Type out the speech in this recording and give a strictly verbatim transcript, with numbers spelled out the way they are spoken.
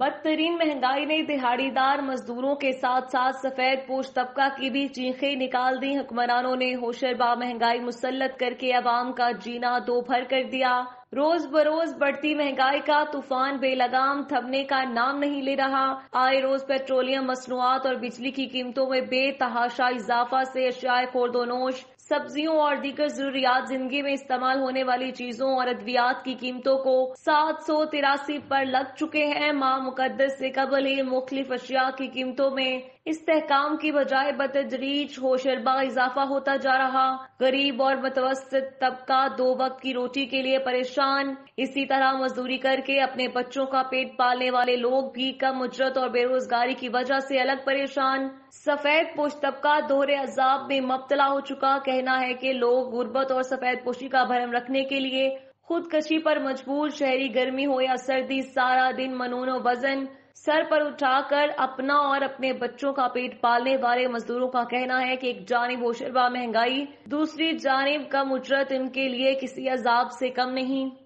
बदतरीन महंगाई ने दिहाड़ीदार मजदूरों के साथ साथ सफेद पोश तबका की भी चीखें निकाल दी। हुक्मरानों ने होशरबा महंगाई मुसल्लत करके अवाम का जीना दो भर कर दिया। रोज बरोज बढ़ती महंगाई का तूफान बेलगाम थमने का नाम नहीं ले रहा। आए रोज पेट्रोलियम मसनूआत और बिजली की कीमतों में बेतहाशा इजाफा से अशियाए खोर्दोनोश, सब्जियों और दीगर जरूरियात जिंदगी में इस्तेमाल होने वाली चीजों और अद्वियात की कीमतों को सात सौ तिरासी पर लग चुके हैं। माह मुकद्दस से कबल ही मुख्तलिफ अशिया की कीमतों में इस्तेहकाम की बजाय बतदरीज होशरबा इजाफा होता जा रहा। गरीब और मतवसत तबका दो वक्त की रोटी के लिए परेशान। इसी तरह मजदूरी करके अपने बच्चों का पेट पालने वाले लोग भी कम उजरत और बेरोजगारी की वजह से अलग परेशान। सफेद पोश तबका दोहरे अजाब में मुब्तला हो चुका। कहना है कि लोग गुर्बत और सफेद पोशी का भरम रखने के लिए खुदकशी पर मजबूर। शहरी गर्मी हो या सर्दी, सारा दिन मनूनो वजन सर पर उठाकर अपना और अपने बच्चों का पेट पालने वाले मजदूरों का कहना है कि एक जानिब होशरबा महंगाई, दूसरी जानिब कम उजरत इनके लिए किसी अजाब से कम नहीं।